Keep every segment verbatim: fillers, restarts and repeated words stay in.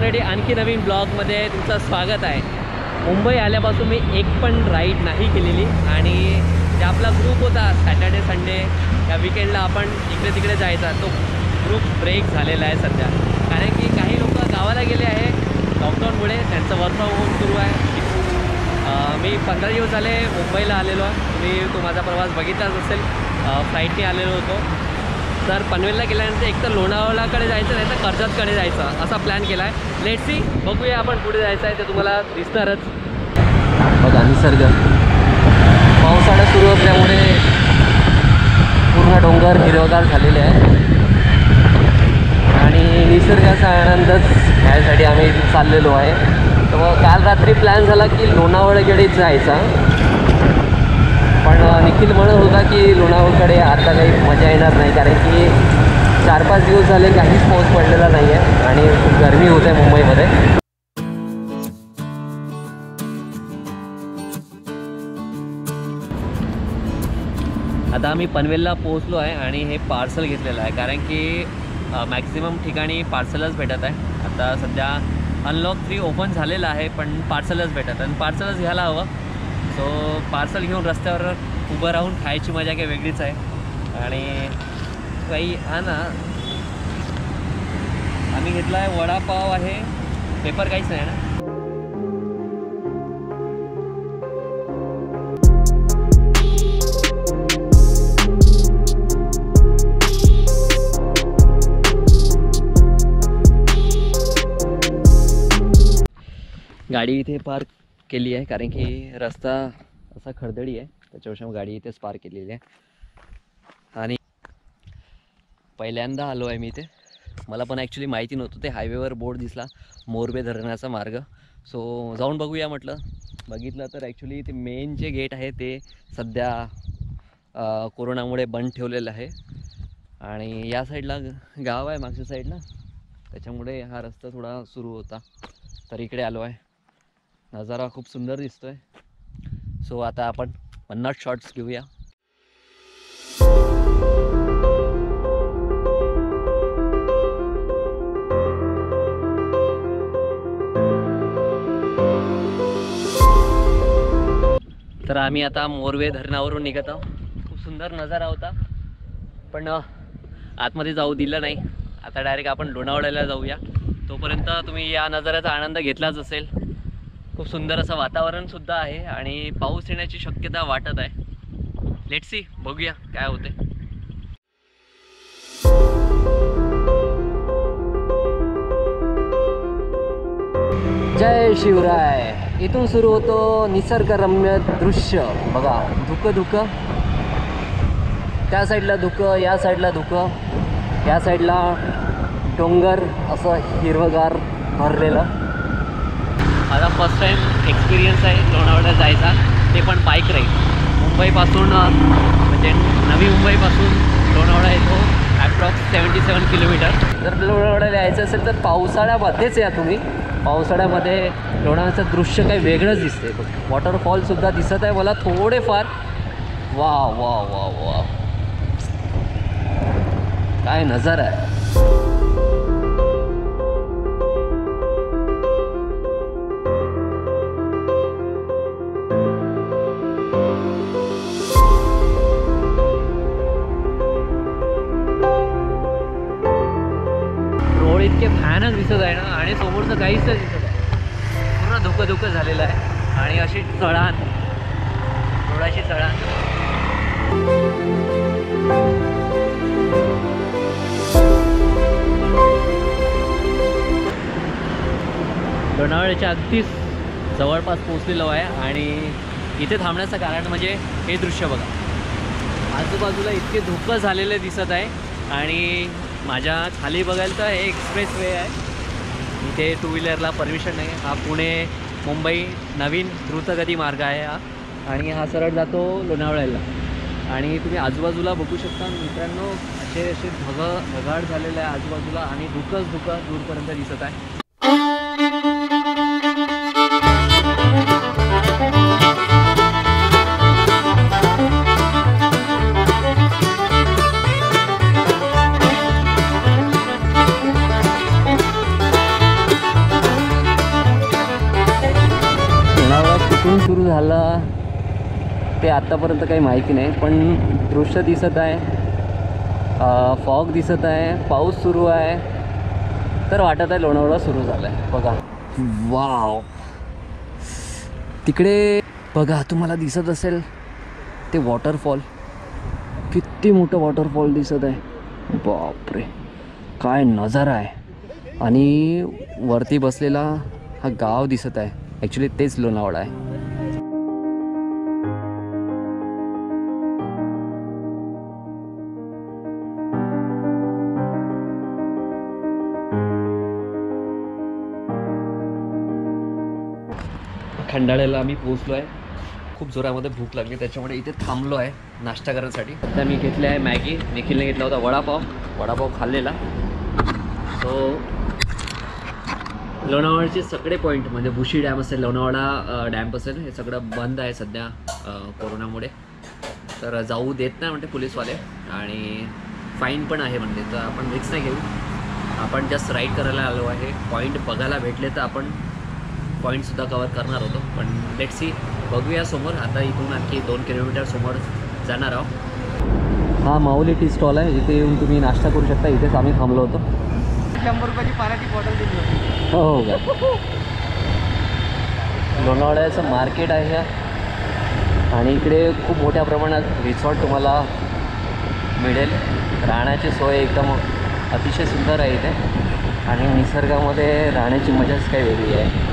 मित्रांसाठी आणखी नवीन ब्लॉगमध्ये तुमचं स्वागत आहे। मुंबई आल्यापासून मी एक पण राईड नाही केलेली आणि जे आपला ग्रुप होता सॅटरडे संडे या वीकेंडला आपण इकडे तिकडे जायचा तो ग्रुप ब्रेक झालेला आहे सध्या, कारण की काही लोक गावाला गेले आहे लॉकडाऊनमुळे, त्यांचं वर्क फ्रॉम होम सुरू आहे। मी पंधरा दिवस झाले मुंबईला आलेलो आहे, मी तो माझा प्रवास बघितलाच असेल, फ्लाईटने आलेलो होतो। तर पनवेलला गेल्यानंतर एक तर लोणावळाकडे जायचं नाही तर कर्जतकडे जायचं असा प्लॅन केला आहे। लेट्स सी, बघूया आपण पुढे जायचं आहे ते तुम्हाला दिसणारच। बघा निसर्ग, पावसाळा सुरू असल्यामुळे पूर्ण डोंगर हिरवगार झालेले आहे आणि निसर्गाचा आनंदच घ्यायसाठी आम्ही चाललेलो आहे। तर मग काल रात्री प्लॅन झाला की लोणावळाकडे जायचा, पण निखिल म्हणत होता की लोणावळाकडे आता काही मजा येणार नाही, कारण की चार पाच दिवस झाले काहीच पाऊस पडलेला नाही आहे आणि खूप गरमी होत आहे मुंबईमध्ये। आता आम्ही पनवेलला पोहोचलो आहे आणि हे पार्सल घेतलेलं आहे, कारण की मॅक्झिमम ठिकाणी पार्सलच भेटत आहे। आता सध्या अनलॉक थ्री ओपन झालेलं आहे पण पार्सलच भेटत आणि पार्सलच घ्यायला हवं। सो पार्सल घेऊन रस्त्यावर उभं राहून खायची मजा काही वेगळीच आहे। आणि काही हा ना आम्ही घेतला आहे वडापाव आहे, पेपर काहीच नाही ना। गाडी इथे पार्क केली आहे, कारण की रस्ता असा खडदडी आहे त्याच्यावर गाडी इथेच पार्क केलेली आहे। आणि पहिल्यांदा आलो आहे मी इथे, मला पण ॲक्च्युली माहिती नव्हतं, ते हायवेवर बोर्ड दिसला मोरबे धरणाचा मार्ग, सो जाऊन बघूया म्हटलं। बघितलं तर ॲक्च्युली ते मेन जे गेट आहे ते सध्या कोरोनामुळे बंद ठेवलेलं आहे आणि या साईडला गाव आहे मागच्या साईडला, त्याच्यामुळे हा रस्ता थोडा सुरू होता, तर इकडे आलो आहे। नजारा खूप सुंदर दिसतोय। सो so, आता आपण पन्नास शॉट्स घेऊया। तर आम्ही आता मोरवे धरणावरून निघत आहोत। खूप सुंदर नजारा होता पण आतमध्ये जाऊ दिलं नाही, आता डायरेक्ट आपण लोणावळ्याला जाऊया। तोपर्यंत तुम्ही या नजाऱ्याचा आनंद घेतलाच असेल। खूप सुंदर असं वातावरण सुद्धा आहे आणि पाऊस येण्याची शक्यता वाटत आहे। लेट्स सी, बघूया काय होते। जय शिवराय। इथून सुरू होतो निसर्गरम्य दृश्य। बघा धुकं धुकं, त्या साईडला धुकं, या साईडला धुकं, या साईडला डोंगर असं हिरवगार भरलेलं। माझा फर्स्ट टाइम एक्सपिरियन्स आहे लोणावळा जायचा, ते पण बाईक राईड। मुंबईपासून म्हणजे नवी मुंबईपासून लोणावळा येतो ॲप्रॉक्स सेवन्टी सेवन किलोमीटर। जर लोणावळ्याला यायचं असेल तर पावसाळ्यामध्येच या तुम्ही, पावसाळ्यामध्ये लोणावळ्याचं दृश्य काही वेगळंच दिसते। वॉटरफॉलसुद्धा दिसत आहे मला थोडेफार। वा वा वा वा, काय नजारा आहे। इतके भयानक दिसत आहे ना आणि समोरचं काहीच दिसत आहे, पूर्ण धुकं धुकं झालेलं आहे आणि अशी चढाण, थोडाशी चढाण। लोणावळ्याच्या अगदीच जवळपास पोहोचलेलो आहे आणि इथे थांबण्याचं कारण म्हणजे हे दृश्य बघा, आजूबाजूला इतके धुकं झालेले दिसत आहे आणि माझ्या खाली बघायला तर हे एक्सप्रेस वे आहे, इथे टू व्हीलरला परमिशन नाही। हा पुणे मुंबई नवीन द्रुतगती मार्ग आहे हा आणि हा सरळ जातो लोणावळ्याला। आणि तुम्ही आजूबाजूला बघू शकता मित्रांनो, असे असे ढग ढगाळ झालेलं आहे आजूबाजूला आणि धुकंच धुकं दूरपर्यंत दिसत आहे। आतापर्यंत काही माहिती नाही, पण दृश्य दिसत आहे, फॉग दिसत आहे, पाऊस सुरू आहे, तर वाटत आहे लोणावळा सुरू झाला आहे. बघा, वाव, तिकडे बघा तुम्हाला दिसत असेल ते वॉटरफॉल, किती मोठं वॉटरफॉल दिसत आहे. बापरे, काय नजारा आहे. आणि वरती बसलेला हा गाव दिसत आहे, ॲक्च्युली तेच लोणावळा आहे. खंडाळ्याला आम्ही पोहोचलो आहे. खूप जोरामध्ये भूक लागली, त्याच्यामुळे इथे थांबलो आहे नाश्ता करण्यासाठी. आता मी घेतले आहे मॅगी, निखिलने घेतला होता वडापाव, वडापाव खाल्लेला. सो लोणावळ्याचे सगळे पॉईंट म्हणजे भुशी डॅम असेल, लोणावळा डॅम असेल, हे सगळं बंद आहे सध्या कोरोनामुळे. तर जाऊ देत नाही म्हणते पोलीसवाले, आणि फाईन पण आहे म्हणते. तर आपण रिक्स नाही घेऊ, आपण जस्ट राईड करायला आलो आहे. पॉईंट बघायला भेटले तर आपण पॉईंटसुद्धा कवर करणार होतो, पण लेट्स सी, बघूया समोर. आता इथून आणखी दोन किलोमीटर समोर जाणार आहोत. हा माऊली टी स्टॉल आहे, इथे येऊन तुम्ही नाश्ता करू शकता. इथेच आम्ही थांबलो होतो. शंभर रुपयाची पाण्याची बॉटल दिली होती. हो हो का, लोणावळ्याचं मार्केट आहे ह्या, आणि इकडे खूप मोठ्या प्रमाणात रिसॉर्ट तुम्हाला मिळेल. राहण्याची सोय एकदम अतिशय सुंदर आहे इथे, आणि निसर्गामध्ये राहण्याची मजाच काही वेगळी आहे.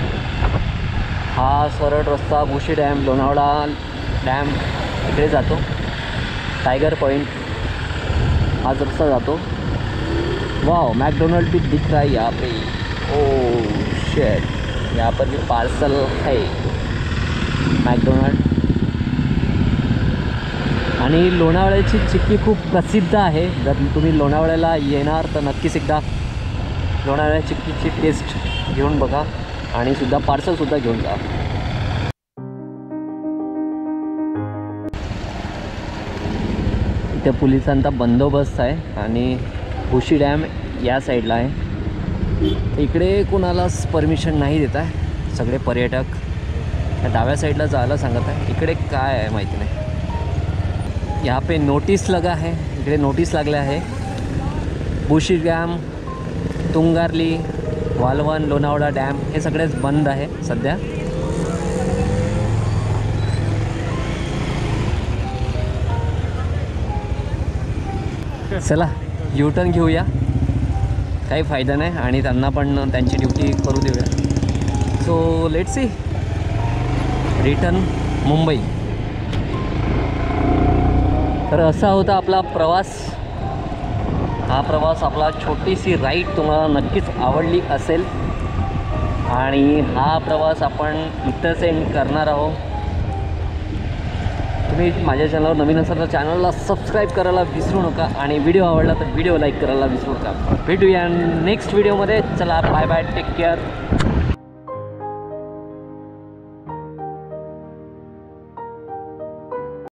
हा सरळ रस्ता भुशी डॅम, लोणावळा डॅम इकडे जातो, टायगर पॉईंट हाच रस्ता जातो. वाव, मॅकडोनल्ड भी दिख रहा है यहाँ पे. ओ शेट, यहाँ पर भी पार्सल है मॅकडोनल्ड. आणि लोणावळ्याची चिक्की खूप प्रसिद्ध आहे. जर तुम्ही लोणावळ्याला येणार तर नक्कीच एकदा लोणावळ्या चिक्कीची टेस्ट घेऊन बघा, आणि सुद्धा पार्सल सुद्धा घेऊन जा. इथे पोलिसांचा बंदोबस्त आहे, आणि भुशी डॅम या साईडला आहे. इकडे कोणालाच परमिशन नाही देत आहे, सगळे पर्यटक डाव्या साईडला जायला सांगत आहे. इकडे काय आहे माहिती नाही. यहाँ पे नोटीस लगा आहे, इकडे नोटीस लागले आहे. भुशी डॅम, तुंगारली, वालवण, लोणावळा डॅम हे सगळेच बंद आहे सध्या. चला यूटर्न घेऊया, काही फायदा नाही, आणि त्यांना पण त्यांची ड्युटी करू देऊया. So let's see, return Mumbai. तर असा होता आपला प्रवास. हा प्रवास आपला, छोटीशी राईड तुम्हाला नक्कीच आवडली असेल, आणि हा प्रवास आपण इथं सेंड करणार आहोत. तुम्ही माझ्या चॅनलवर नवीन असाल तर चॅनलला सबस्क्राईब करायला विसरू नका, आणि व्हिडिओ आवडला तर व्हिडिओ लाईक करायला विसरू नका. भेटूया नेक्स्ट व्हिडिओमध्ये. चला, बाय बाय, टेक केअर.